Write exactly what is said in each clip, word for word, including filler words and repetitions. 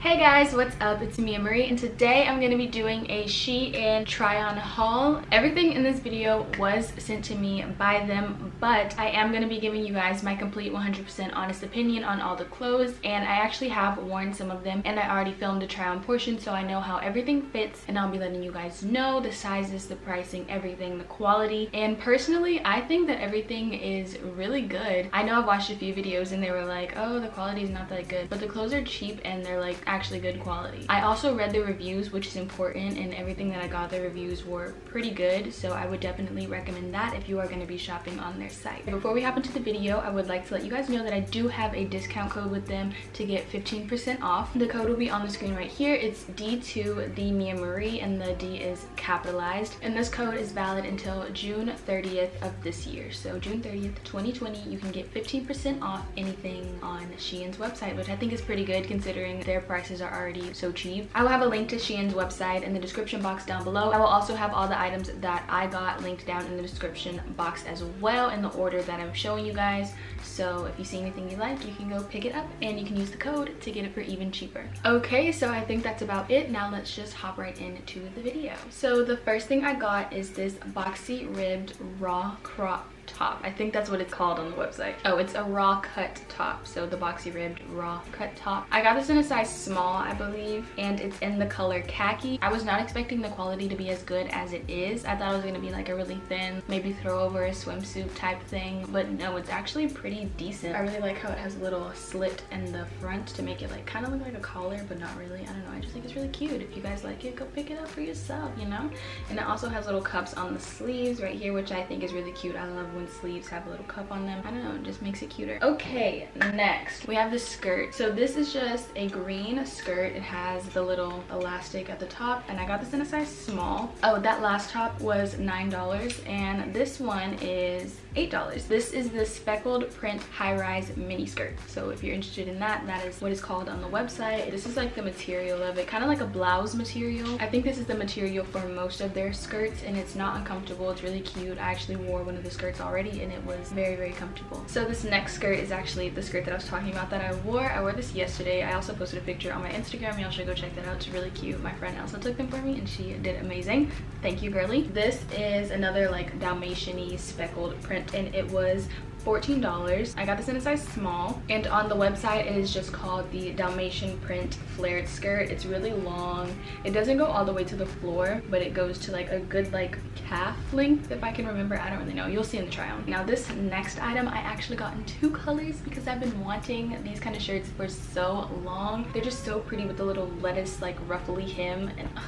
Hey guys, what's up? It's Mia Marie and today I'm going to be doing a Shein try-on haul. Everything in this video was sent to me by them, but I am going to be giving you guys my complete one hundred percent honest opinion on all the clothes, and I actually have worn some of them and I already filmed a try-on portion, so I know how everything fits and I'll be letting you guys know the sizes, the pricing, everything, the quality. And personally, I think that everything is really good. I know I've watched a few videos and they were like, oh, the quality is not that good, but the clothes are cheap and they're like actually good quality. I also read the reviews, which is important, and everything that I got, the reviews were pretty good, so I would definitely recommend that if you are going to be shopping on their site. Before we hop into the video, I would like to let you guys know that I do have a discount code with them to get fifteen percent off. The code will be on the screen right here. It's D two, the Mia Marie, and the D is capitalized, and this code is valid until June thirtieth of this year. So June thirtieth twenty twenty, you can get fifteen percent off anything on Shein's website, which I think is pretty good considering their price prices are already so cheap. I will have a link to Shein's website in the description box down below. I will also have all the items that I got linked down in the description box as well, in the order that I'm showing you guys. So if you see anything you like, you can go pick it up and you can use the code to get it for even cheaper. Okay, so I think that's about it. Now let's just hop right into the video. So the first thing I got is this boxy ribbed raw crop top. I think that's what it's called on the website. Oh, it's a raw cut top, so the boxy ribbed raw cut top. I got this in a size small, I believe, and it's in the color khaki. I was not expecting the quality to be as good as it is. I thought it was gonna be like a really thin, maybe throw over a swimsuit type thing, but no, it's actually pretty decent. I really like how it has a little slit in the front to make it like kind of look like a collar, but not really. I don't know, I just think it's really cute. If you guys like it, go pick it up for yourself, you know? And it also has little cups on the sleeves right here, which I think is really cute. I love when sleeves have a little cup on them. I don't know, it just makes it cuter. Okay, next we have the skirt. So this is just a green skirt. It has the little elastic at the top, and I got this in a size small. Oh, that last top was nine dollars, and this one is eight dollars. This is the speckled print high-rise mini skirt. So if you're interested in that, that is what it's called on the website. This is like the material of it, kind of like a blouse material. I think this is the material for most of their skirts, and it's not uncomfortable. It's really cute. I actually wore one of the skirts already and it was very very comfortable. So this next skirt is actually the skirt that I was talking about that I wore. I wore this yesterday. I also posted a picture on my Instagram. Y'all should go check that out. It's really cute. My friend Elsa took them for me and she did amazing. Thank you, girly. This is another like Dalmatian-y speckled print, and it was fourteen dollars. I got this in a size small, and on the website it is just called the Dalmatian print flared skirt. It's really long. It doesn't go all the way to the floor, but it goes to like a good like calf length, if I can remember. I don't really know. You'll see in the try on. Now this next item I actually got in two colors because I've been wanting these kind of shirts for so long. They're just so pretty with the little lettuce like ruffly hem, and uh,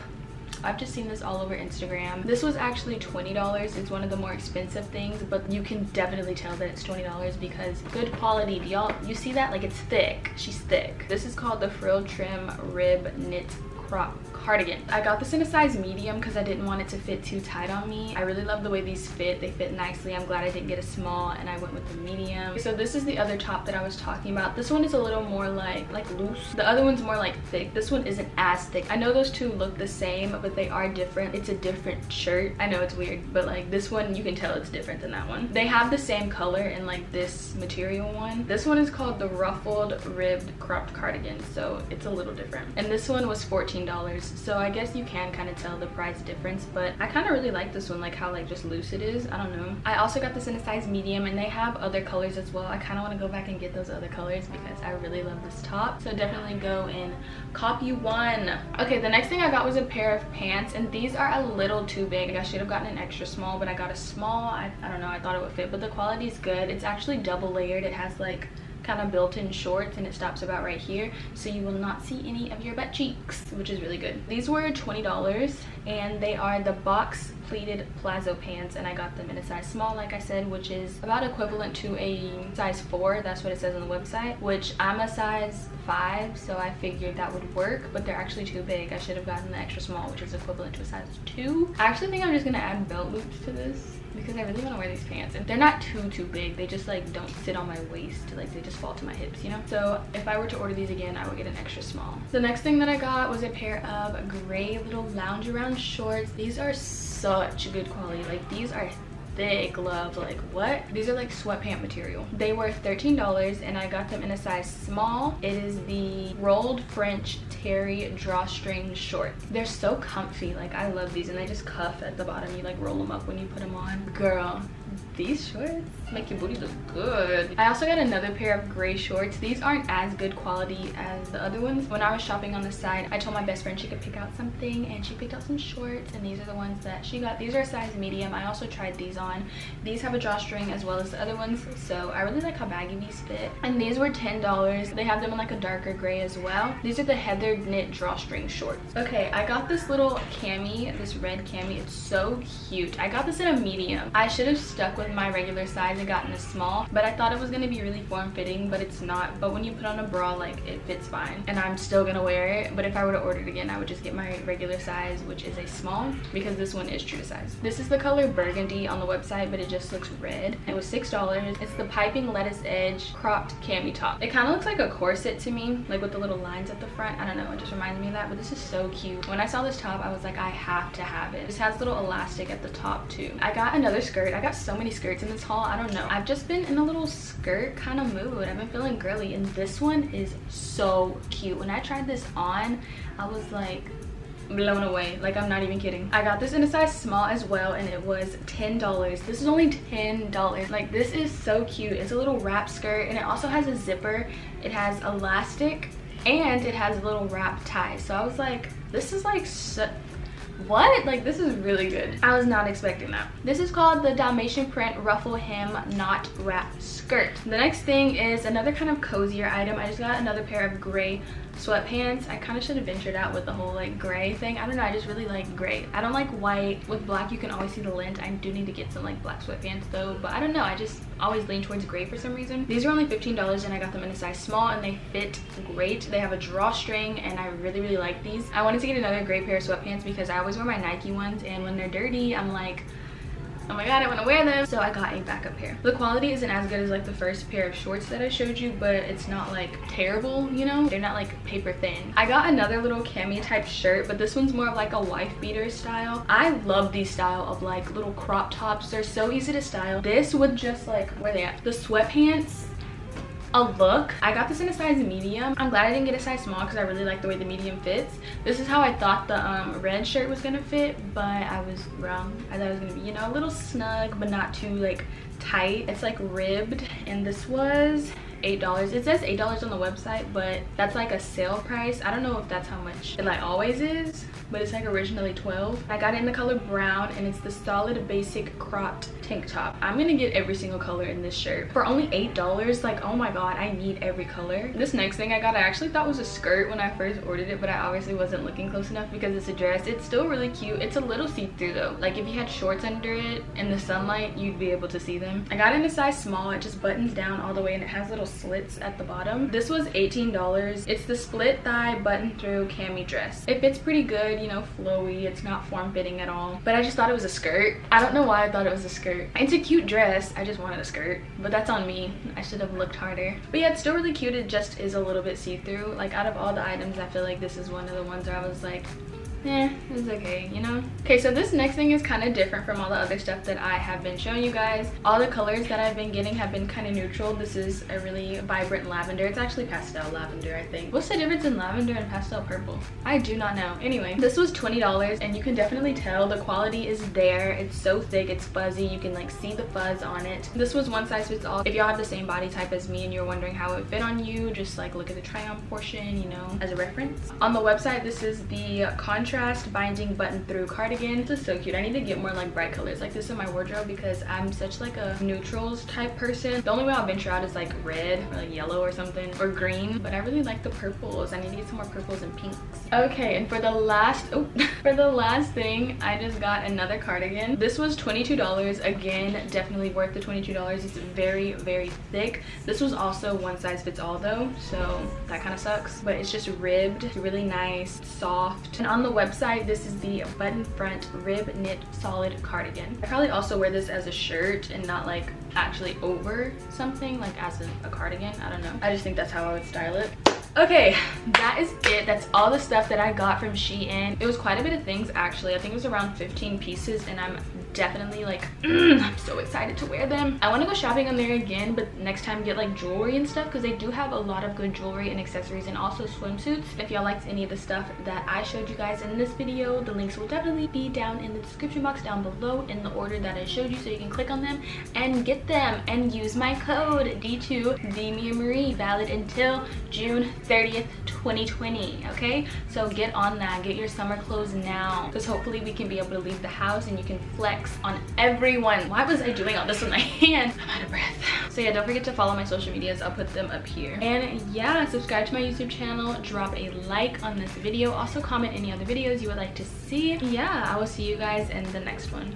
I've just seen this all over Instagram. This was actually twenty dollars. It's one of the more expensive things, but you can definitely tell that it's twenty dollars because good quality. Do y'all, you see that? Like, it's thick. She's thick. This is called the Frill Trim Rib Knit Crop Cardigan. I got this in a size medium because I didn't want it to fit too tight on me. I really love the way these fit. They fit nicely. I'm glad I didn't get a small and I went with the medium. So this is the other top that I was talking about. This one is a little more like like loose. The other one's more like thick. This one isn't as thick. I know those two look the same, but they are different. It's a different shirt. I know it's weird, but like this one you can tell it's different than that one. They have the same color in like this material one. This one is called the Ruffled Ribbed Cropped Cardigan, so it's a little different. And this one was fourteen dollars. So I guess you can kind of tell the price difference, but I kind of really like this one, like how like just loose it is. I don't know. I also got this in a size medium, and they have other colors as well. I kind of want to go back and get those other colors because I really love this top. So definitely go and copy one. Okay, the next thing I got was a pair of pants, and these are a little too big. I should have gotten an extra small, but I got a small. I, I don't know. I thought it would fit, but the quality is good. It's actually double layered. It has like kind of built-in shorts, and it stops about right here, so you will not see any of your butt cheeks, which is really good. These were twenty dollars, and they are the box pleated plazo pants, and I got them in a size small, like I said, which is about equivalent to a size four. That's what it says on the website, which I'm a size five, so I figured that would work, but they're actually too big. I should have gotten the extra small, which is equivalent to a size two. I actually think I'm just gonna add belt loops to this because I really want to wear these pants, and they're not too too big. They just like don't sit on my waist, like they just fall to my hips, you know? So if I were to order these again, I would get an extra small. The next thing that I got was a pair of gray little lounge around shorts. These are such good quality. Like, these are thick, love. Like, what? These are like sweatpant material. They were thirteen dollars and I got them in a size small. It is the rolled French terry drawstring shorts. They're so comfy. Like, I love these, and they just cuff at the bottom. You like roll them up when you put them on. Girl, these shorts make your booty look good. I also got another pair of gray shorts. These aren't as good quality as the other ones. When I was shopping on the side, I told my best friend she could pick out something, and she picked out some shorts, and these are the ones that she got. These are a size medium. I also tried these on. These have a drawstring as well as the other ones, so I really like how baggy these fit. And these were ten dollars. They have them in like a darker gray as well. These are the Heather knit drawstring shorts. Okay, I got this little cami, this red cami. It's so cute. I got this in a medium. I should have stuck with my regular size and gotten a small, but I thought it was going to be really form-fitting, but it's not. But when you put on a bra, like, it fits fine, and I'm still gonna wear it. But if I were to order it again, I would just get my regular size, which is a small, because this one is true to size. This is the color burgundy on the website, but it just looks red. It was six dollars. It's the piping lettuce edge cropped cami top. It kind of looks like a corset to me, like with the little lines at the front. I don't know, it just reminds me of that, but this is so cute. When I saw this top, I was like, I have to have it. This has little elastic at the top too. I got another skirt. I got so many skirts in this haul. I don't know, I've just been in a little skirt kind of mood. I've been feeling girly, and this one is so cute. When I tried this on, I was like blown away. Like, I'm not even kidding. I got this in a size small as well, and it was ten dollars. This is only ten dollars. Like, this is so cute. It's a little wrap skirt, and it also has a zipper. It has elastic, and it has a little wrap tie. So I was like, this is like so what? Like, this is really good. I was not expecting that. This is called the Dalmatian print ruffle hem knot wrap skirt. The next thing is another kind of cozier item. I just got another pair of gray sweatpants. I kind of should have ventured out with the whole like gray thing. I don't know, I just really like gray. I don't like white. With black, you can always see the lint. I do need to get some like black sweatpants though, but I don't know, I just always lean towards gray for some reason. These are only fifteen dollars, and I got them in a size small, and they fit great. They have a drawstring, and I really really like these. I wanted to get another gray pair of sweatpants because I always wear my Nike ones, and when they're dirty, I'm like, oh my god, I want to wear them. So I got a backup pair. The quality isn't as good as like the first pair of shorts that I showed you, but it's not like terrible, you know? They're not like paper thin. I got another little cami type shirt, but this one's more of like a wife beater style. I love these style of like little crop tops. They're so easy to style. This would just like, where are they at? The sweatpants. A look. I got this in a size medium. I'm glad I didn't get a size small because I really like the way the medium fits. This is how I thought the um, red shirt was gonna fit, but I was wrong. I thought it was gonna be, you know, a little snug but not too like tight. It's like ribbed, and this was eight dollars. It says eight dollars on the website, but that's like a sale price. I don't know if that's how much it like always is, but it's like originally twelve. I got it in the color brown, and it's the solid basic cropped tank top. I'm gonna get every single color in this shirt for only eight dollars. Like, oh my god, I need every color. This next thing I got, I actually thought was a skirt when I first ordered it, but I obviously wasn't looking close enough because it's a dress. It's still really cute. It's a little see-through though. Like, if you had shorts under it in the sunlight, you'd be able to see them. I got it in a size small. It just buttons down all the way, and it has little slits at the bottom. This was eighteen dollars. It's the split thigh button through cami dress. It fits pretty good, you know, flowy. It's not form-fitting at all, but I just thought it was a skirt. I don't know why I thought it was a skirt. It's a cute dress. I just wanted a skirt, but that's on me. I should have looked harder. But yeah, it's still really cute. It just is a little bit see-through. Like, out of all the items, I feel like this is one of the ones where I was like, eh, it's okay, you know? Okay, so this next thing is kind of different from all the other stuff that I have been showing you guys. All the colors that I've been getting have been kind of neutral. This is a really vibrant lavender. It's actually pastel lavender, I think. What's the difference in lavender and pastel purple? I do not know. Anyway, this was twenty dollars, and you can definitely tell the quality is there. It's so thick, it's fuzzy. You can like see the fuzz on it. This was one size fits all. If y'all have the same body type as me and you're wondering how it fit on you, just like look at the try on portion, you know, as a reference. On the website, this is the contrast Contrast binding button through cardigan. This is so cute. I need to get more like bright colors like this in my wardrobe because I'm such like a neutrals type person. The only way I'll venture out is like red or like yellow or something, or green, but I really like the purples. I need to get some more purples and pinks. Okay, and for the last oh, for the last thing, I just got another cardigan. This was twenty-two dollars. Again, definitely worth the twenty-two dollars. It's very very thick. This was also one size fits all though, so that kind of sucks, but it's just ribbed. It's really nice, soft. And on the website, this is the button front rib knit solid cardigan. I probably also wear this as a shirt and not like actually over something, like as a, a cardigan. I don't know, I just think that's how I would style it. Okay, that is it. That's all the stuff that I got from Shein. It was quite a bit of things actually. I think it was around fifteen pieces, and I'm definitely like, mm, I'm so excited to wear them. I want to go shopping on there again, but next time get like jewelry and stuff, because they do have a lot of good jewelry and accessories, and also swimsuits. If y'all liked any of the stuff that I showed you guys in this video, the links will definitely be down in the description box down below in the order that I showed you, so you can click on them and get them and use my code D two, the Mia Marie, valid until June thirtieth, twenty twenty. Okay, so get on that, get your summer clothes now, because hopefully we can be able to leave the house and you can flex on everyone. Why was I doing all this with my hand? I'm out of breath. So yeah, don't forget to follow my social medias. I'll put them up here. And yeah, subscribe to my YouTube channel, drop a like on this video, also comment any other videos you would like to see. Yeah, I will see you guys in the next one.